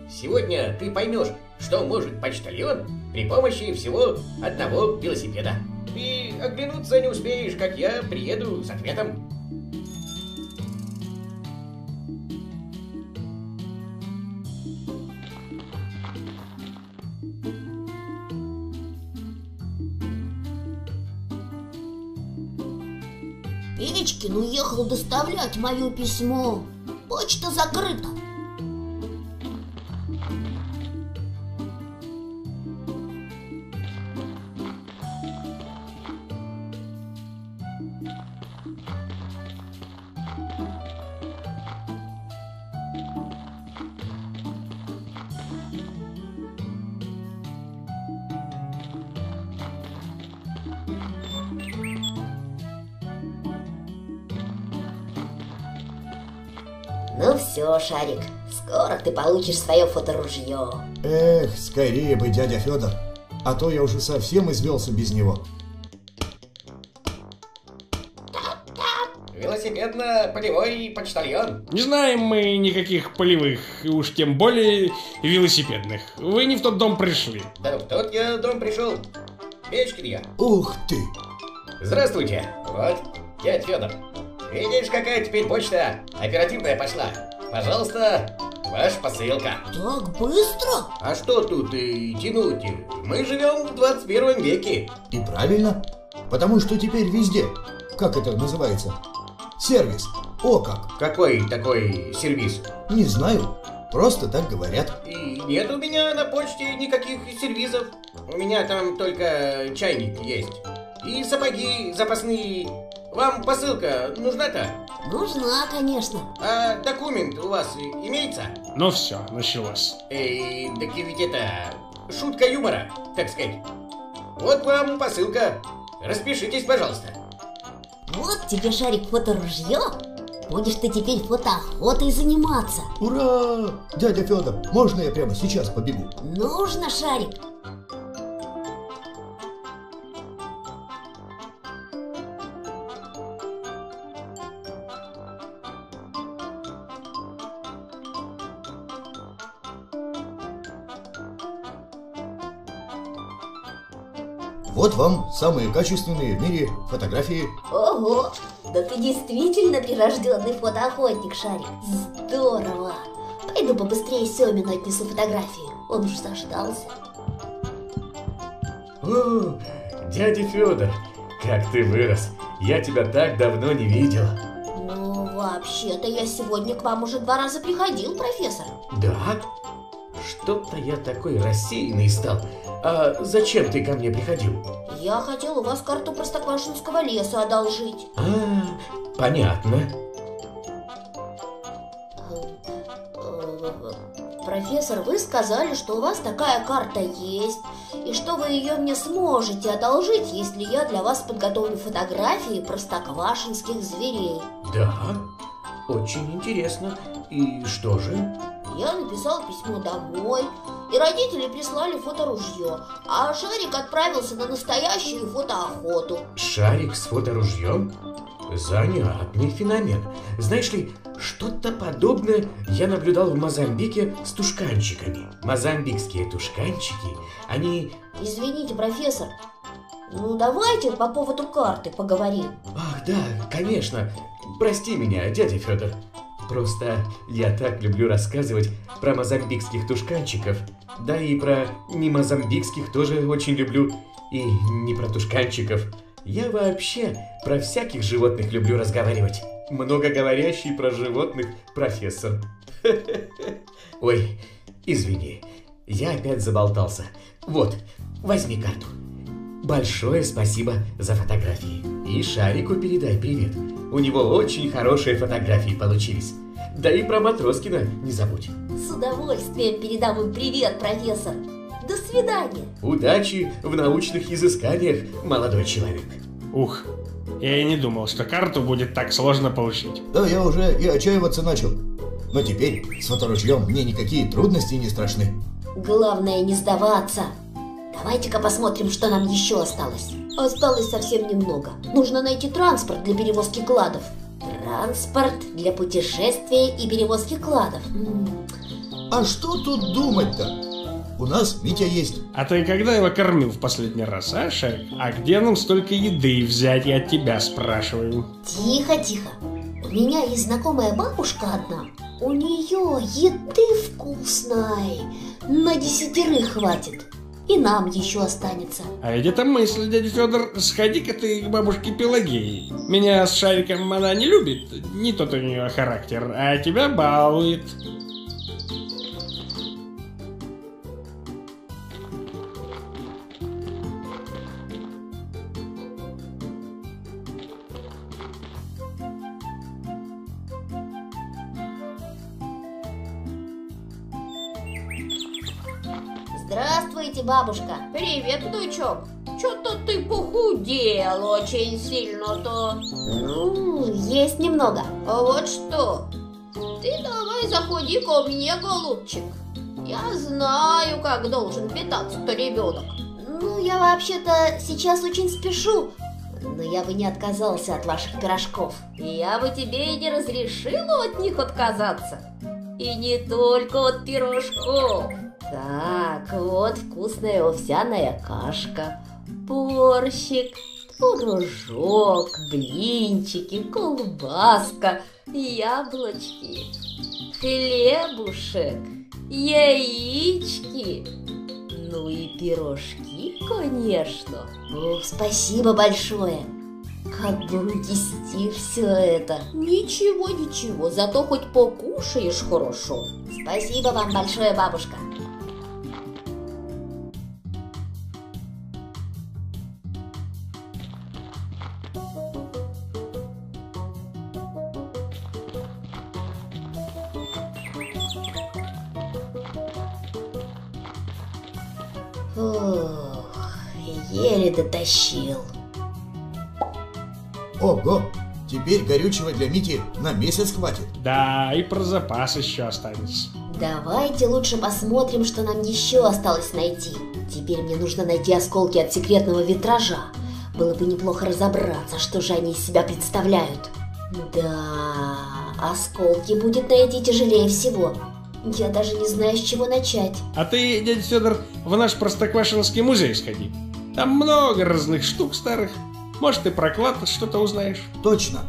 Сегодня ты поймешь, что может почтальон при помощи всего одного велосипеда. Ты оглянуться не успеешь, как я приеду с ответом. Печкин уехал доставлять мое письмо. Почта закрыта. Ну все, Шарик, скоро ты получишь свое фоторужье. Эх, скорее бы, дядя Федор, а то я уже совсем извелся без него. Велосипедно-полевой почтальон. Не знаем мы никаких полевых, уж тем более велосипедных. Вы не в тот дом пришли. Да в тот я дом пришел. Печкин я. Ух ты! Здравствуйте, вот дядя Федор. Видишь, какая теперь почта оперативная пошла. Пожалуйста, ваша посылка. Так быстро? А что тут и тянуть? Мы живем в 21 веке. И правильно, потому что теперь везде, как это называется, сервис. О как. Какой такой сервис? Не знаю, Просто так говорят. И нет у меня на почте никаких сервизов. У меня там только чайник есть. И сапоги запасные. Вам посылка нужна-то? Нужна, конечно. А документ у вас имеется? Ну все, началось. Эй, так ведь это шутка юмора, так сказать. Вот вам посылка. Распишитесь, пожалуйста. Вот тебе, Шарик, фоторужье. Будешь ты теперь фотоохотой заниматься. Ура! Дядя Федор, можно я прямо сейчас побегу? Нужно, Шарик. Вот вам самые качественные в мире фотографии. Ого! Да ты действительно прирожденный фотоохотник, Шарик. Здорово! Пойду побыстрее Сёмину отнесу фотографии. Он уже заждался. О, дядя Федор, как ты вырос. Я тебя так давно не видел. Ну, вообще-то я сегодня к вам уже 2 раза приходил, профессор. Да? Что-то я такой рассеянный стал. А зачем ты ко мне приходил? Я хотел у вас карту Простоквашинского леса одолжить. А, понятно. Профессор, вы сказали, что у вас такая карта есть, и что вы ее мне сможете одолжить, если я для вас подготовлю фотографии простоквашинских зверей. Да, очень интересно. И что же? Я написал письмо домой, и родители прислали фоторужье, а Шарик отправился на настоящую фотоохоту. Шарик с фоторужьем? Занятный феномен. Знаешь ли, что-то подобное я наблюдал в Мозамбике с тушканчиками. Мозамбикские тушканчики, они... Извините, профессор, ну давайте по поводу карты поговорим. Ах, да, конечно. Прости меня, дядя Федор. Просто я так люблю рассказывать про мозамбикских тушканчиков. Да и про немозамбикских тоже очень люблю. И не про тушканчиков. Я вообще про всяких животных люблю разговаривать. Многоговорящий про животных профессор. Ой, извини, я опять заболтался. Вот, возьми карту. Большое спасибо за фотографии. И Шарику передай привет. У него очень хорошие фотографии получились. Да и про Матроскина не забудь. С удовольствием передам им привет, профессор. До свидания. Удачи в научных изысканиях, молодой человек. Ух, я и не думал, что карту будет так сложно получить. Да, я уже и отчаиваться начал. Но теперь с фоторужьем мне никакие трудности не страшны. Главное не сдаваться. Давайте-ка посмотрим, что нам еще осталось. Осталось совсем немного. Нужно найти транспорт для перевозки кладов. Транспорт для путешествия и перевозки кладов. А что тут думать-то? У нас Митя есть. А ты когда его кормил в последний раз, а, Шарик? А где нам столько еды взять, я тебя спрашиваю? Тихо, тихо. У меня есть знакомая бабушка одна. У нее еды вкусной. На 10 хватит. И нам еще останется. А ведь это мысль, дядя Федор. Сходи-ка ты к бабушке Пелагеи. Меня с Шариком она не любит. Не тот у нее характер. А тебя балует. Здравствуйте, бабушка. Привет, внучок. Чё-то ты похудел очень сильно-то. Ну, есть немного. А вот что. Ты давай заходи ко мне, голубчик. Я знаю, как должен питаться-то ребенок. Ну, я вообще-то сейчас очень спешу. Но я бы не отказался от ваших пирожков. Я бы тебе и не разрешила от них отказаться. И не только от пирожков. Так, вот вкусная овсяная кашка, борщик, творожок, блинчики, колбаска, яблочки, хлебушек, яички, ну и пирожки, конечно. Ох, спасибо большое. Как бы унести все это? Ничего, ничего, зато хоть покушаешь хорошо. Спасибо вам большое, бабушка. Фух, еле дотащил. Ого, теперь горючего для Мити на месяц хватит. Да, и про запас еще останется. Давайте лучше посмотрим, что нам еще осталось найти. Теперь мне нужно найти осколки от секретного витража. Было бы неплохо разобраться, что же они из себя представляют. Да, осколки будет найти тяжелее всего. Я даже не знаю, с чего начать. А ты, дядя Федор, в наш Простоквашинский музей сходи. Там много разных штук старых. Может, и про клад что-то узнаешь. Точно.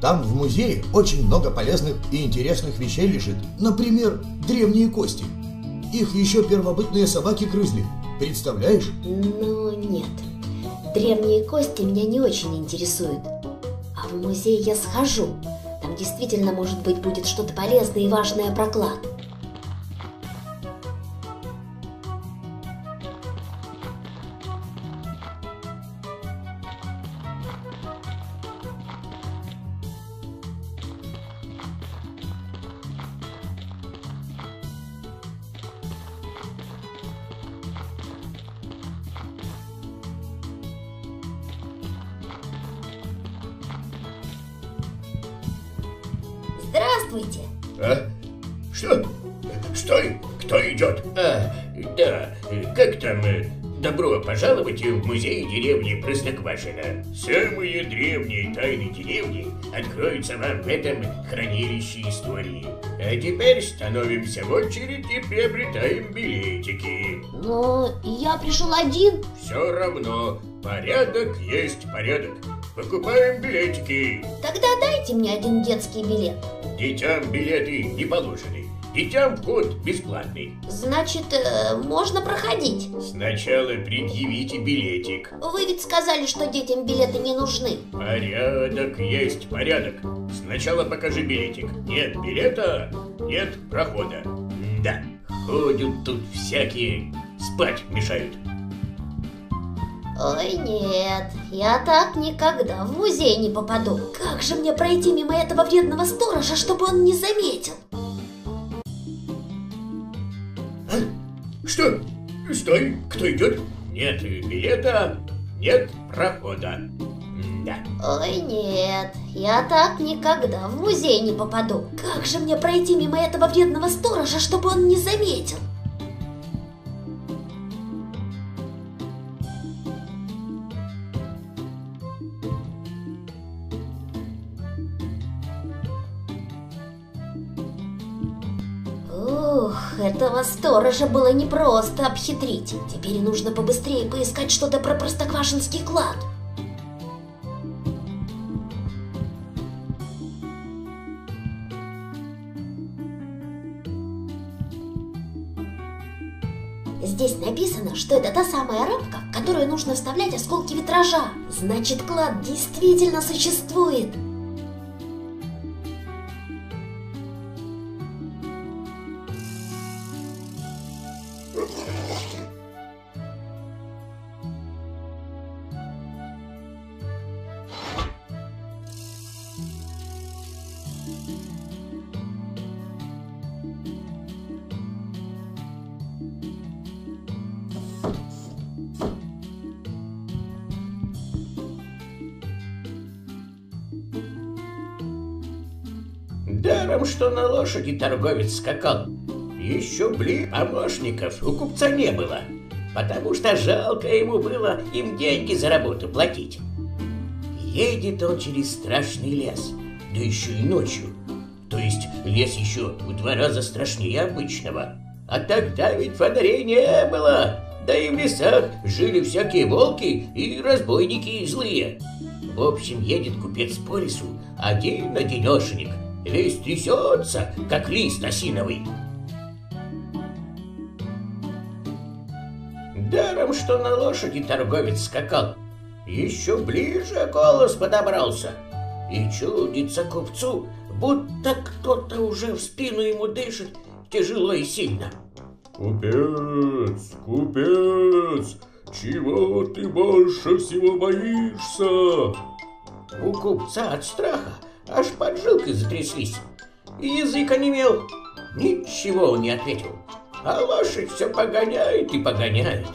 Там в музее очень много полезных и интересных вещей лежит. Например, древние кости. Их еще первобытные собаки грызли. Представляешь? Ну, нет. Древние кости меня не очень интересуют. А в музей я схожу. Там действительно, может быть, будет что-то полезное и важное про клад. Здравствуйте! А? Что? Стой! Кто идет? А, да, как там? Добро пожаловать в музей деревни Простоквашино. Самые древние тайны деревни откроются вам в этом хранилище истории. А теперь становимся в очередь и приобретаем билетики. Но я пришел один. Все равно, порядок есть порядок. Покупаем билетики. Тогда дайте мне один детский билет. Детям билеты не положены. Детям вход бесплатный. Значит, можно проходить? Сначала предъявите билетик. Вы ведь сказали, что детям билеты не нужны. Порядок есть порядок. Сначала покажи билетик. Нет билета, нет прохода. Да, ходят тут всякие, спать мешают. Ой, нет, я так никогда в музей не попаду. Как же мне пройти мимо этого вредного сторожа, чтобы он не заметил? А? Что? Стой, кто идет? Нет билета, нет прохода. Да. Ой, нет, я так никогда в музей не попаду. Как же мне пройти мимо этого вредного сторожа, чтобы он не заметил? Этого сторожа было непросто обхитрить. Теперь нужно побыстрее поискать что-то про простоквашинский клад. Здесь написано, что это та самая рамка, в которую нужно вставлять осколки витража. Значит, клад действительно существует. Даром, что на лошади торговец скакал. Еще блин помощников у купца не было, потому что жалко ему было им деньги за работу платить. Едет он через страшный лес, да еще и ночью. То есть лес еще в 2 раза страшнее обычного. А тогда ведь фонарей не было, да и в лесах жили всякие волки и разбойники и злые. В общем, едет купец по лесу один-одинешенек. Весь трясется, как лист осиновый. Даром, что на лошади торговец скакал. Еще ближе голос подобрался. И чудится купцу, будто кто-то уже в спину ему дышит тяжело и сильно. Купец, купец, чего ты больше всего боишься? У купца от страха аж поджилки затряслись. И язык онемел. Ничего он не ответил. А лошадь все погоняет и погоняет.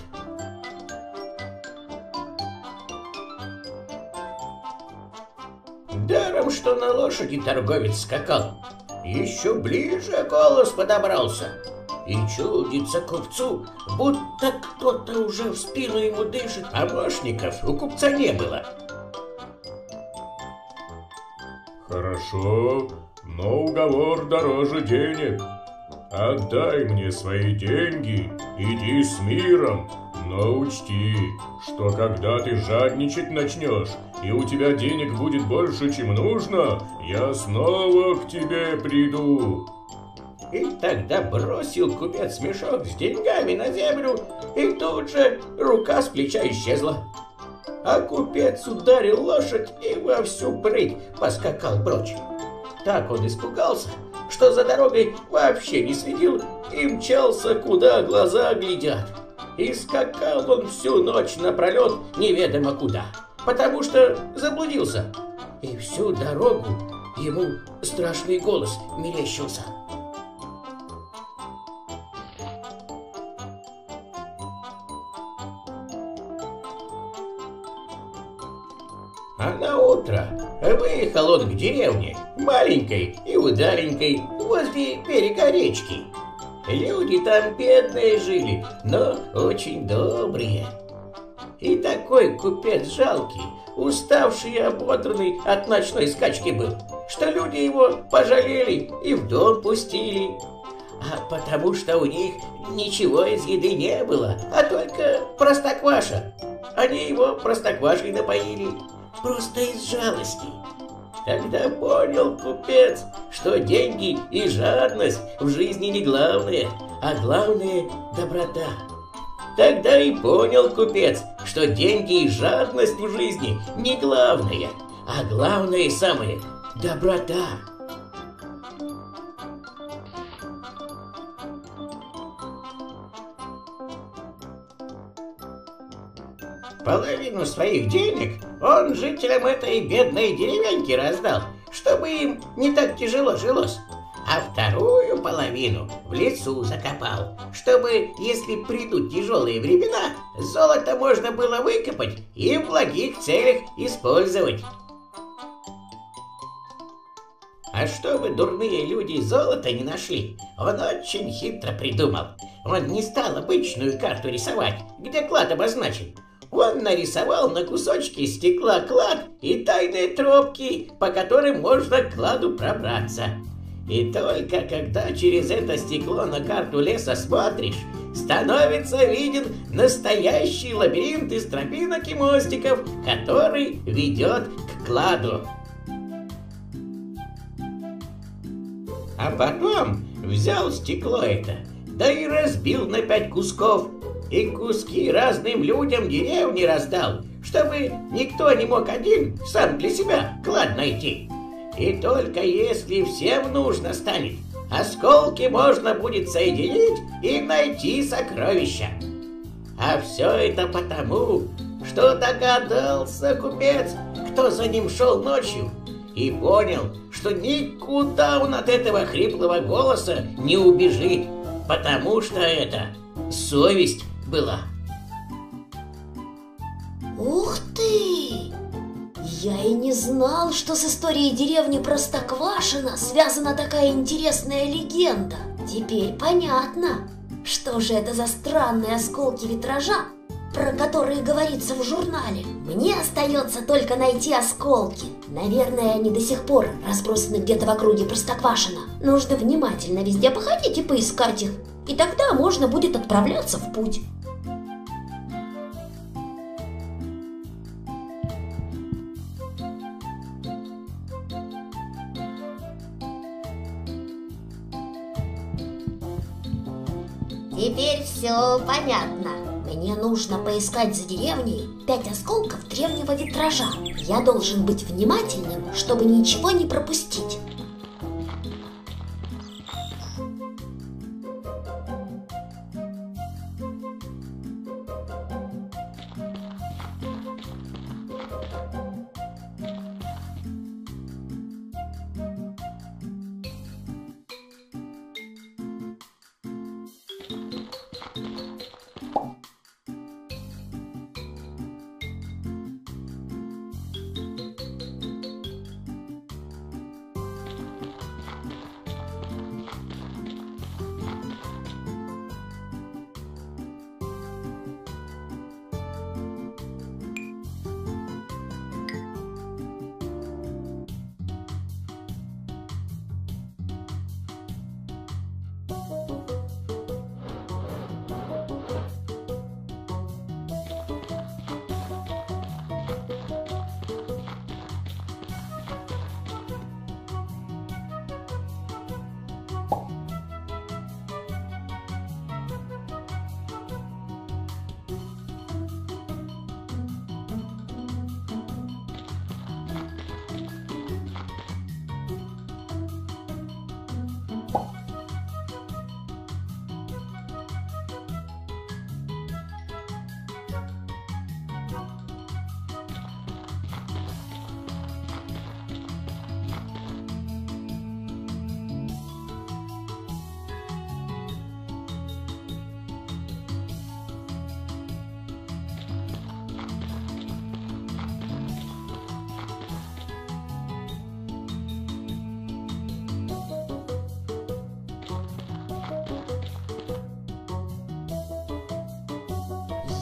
Даром, что на лошади торговец скакал. Еще ближе голос подобрался. И чудится купцу, будто кто-то уже в спину ему дышит. А помощников у купца не было. Хорошо, но уговор дороже денег. Отдай мне свои деньги, иди с миром, но учти, что когда ты жадничать начнешь, и у тебя денег будет больше, чем нужно, я снова к тебе приду. И тогда бросил купец мешок с деньгами на землю, и тут же рука с плеча исчезла. А купец ударил лошадь и во всю прыть поскакал прочь. Так он испугался, что за дорогой вообще не следил и мчался, куда глаза глядят. И скакал он всю ночь напролет неведомо куда, потому что заблудился. И всю дорогу ему страшный голос мерещился. А на утро выехал он к деревне, маленькой и удаленькой, возле берега речки. Люди там бедные жили, но очень добрые. И такой купец жалкий, уставший и ободранный от ночной скачки был, что люди его пожалели и в дом пустили. А потому что у них ничего из еды не было, а только простокваша. Они его простоквашей напоили. Просто из жалости. Тогда понял купец, что деньги и жадность в жизни не главное, а главное доброта. Тогда и понял купец, что деньги и жадность в жизни не главное, а главное и самое доброта. Половину своих денег он жителям этой бедной деревеньки раздал, чтобы им не так тяжело жилось. А вторую половину в лесу закопал, чтобы, если придут тяжелые времена, золото можно было выкопать и в благих целях использовать. А чтобы дурные люди золото не нашли, он очень хитро придумал. Он не стал обычную карту рисовать, где клад обозначен. Он нарисовал на кусочке стекла клад и тайные тропки, по которым можно к кладу пробраться. И только когда через это стекло на карту леса смотришь, становится виден настоящий лабиринт из тропинок и мостиков, который ведет к кладу. А потом взял стекло это, да и разбил на 5 кусков. И куски разным людям деревни раздал, чтобы никто не мог один сам для себя клад найти. И только если всем нужно станет, осколки можно будет соединить и найти сокровища. А все это потому, что догадался купец, кто за ним шел ночью, и понял, что никуда он от этого хриплого голоса не убежит, потому что это совесть была. Ух ты! Я и не знал, что с историей деревни Простоквашино связана такая интересная легенда. Теперь понятно, что же это за странные осколки витража, про которые говорится в журнале. Мне остается только найти осколки. Наверное, они до сих пор разбросаны где-то в округе Простоквашино. Нужно внимательно везде походить и поискать их. И тогда можно будет отправляться в путь. Теперь все понятно. Мне нужно поискать за деревней 5 осколков древнего витража. Я должен быть внимательным, чтобы ничего не пропустить.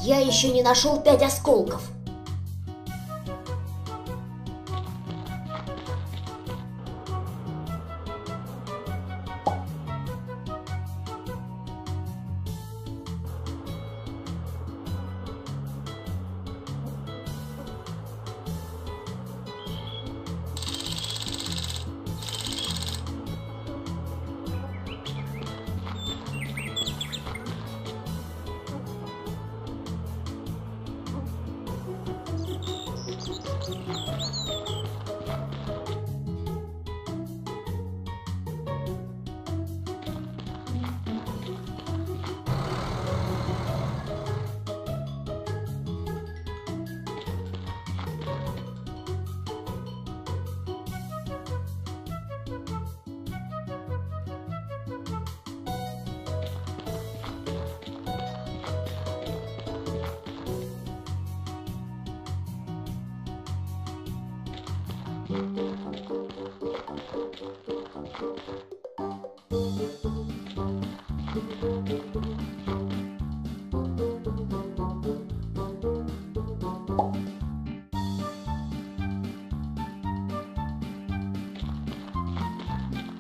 Я еще не нашел 5 осколков.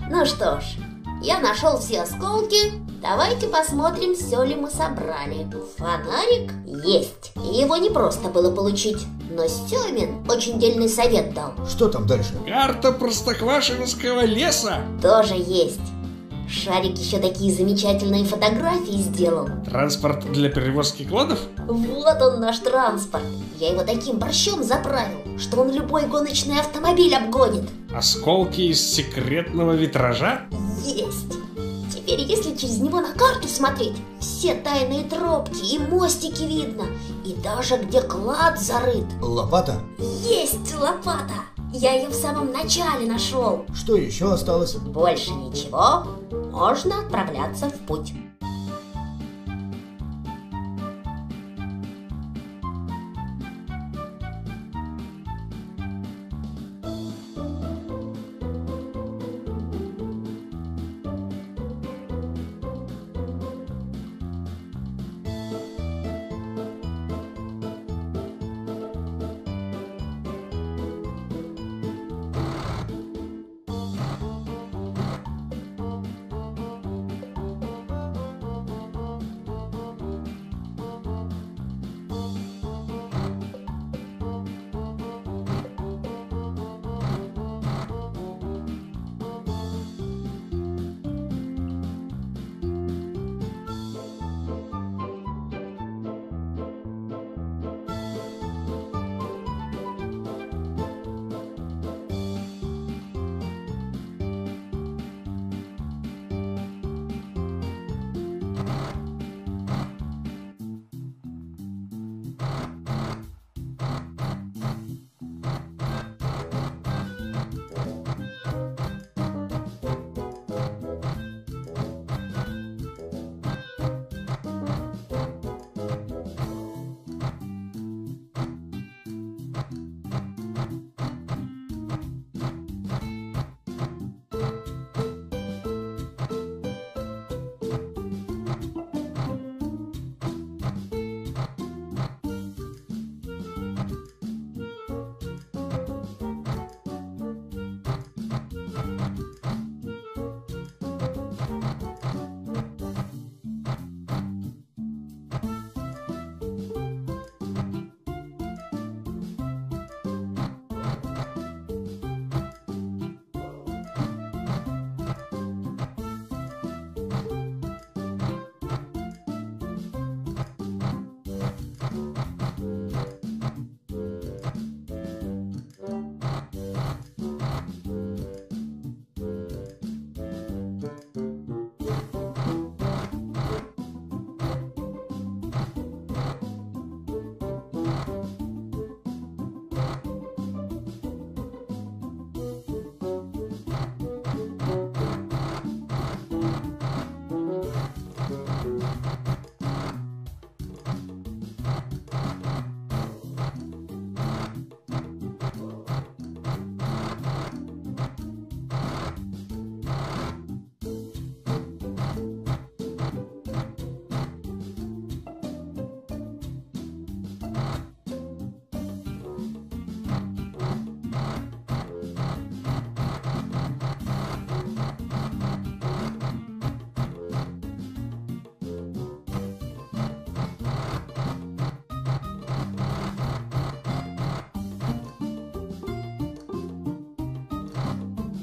Ну что ж, я нашел все осколки. Давайте посмотрим, все ли мы собрали. Фонарик есть. Его не просто было получить, но Сёмин очень дельный совет дал. Что там дальше? Карта простоквашиновского леса. Тоже есть. Шарик еще такие замечательные фотографии сделал. Транспорт для перевозки кладов? Вот он, наш транспорт. Я его таким борщом заправил, что он любой гоночный автомобиль обгонит. Осколки из секретного витража? Есть. Теперь, если через него на карту смотреть, все тайные тропки и мостики видно, и даже где клад зарыт. Лопата? Есть лопата. Я ее в самом начале нашел. Что еще осталось? Больше ничего. Можно отправляться в путь.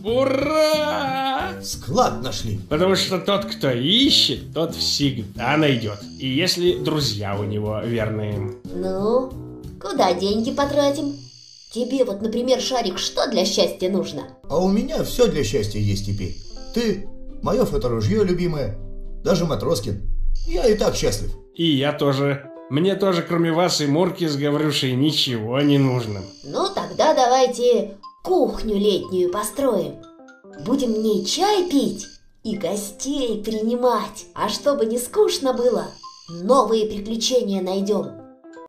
Ура! Склад нашли. Потому что тот, кто ищет, тот всегда найдет. И если друзья у него верные. Ну, куда деньги потратим? Тебе вот, например, Шарик, что для счастья нужно? А у меня все для счастья есть теперь. Ты, мое фоторужье любимое, даже Матроскин. Я и так счастлив. И я тоже. Мне тоже, кроме вас и Мурки с Гаврюшей, ничего не нужно. Ну тогда давайте кухню летнюю построим. Будем в ней чай пить и гостей принимать. А чтобы не скучно было, новые приключения найдем.